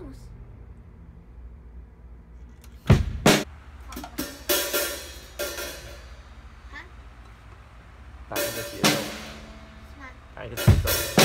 什么事？打一个节奏，打一个节奏。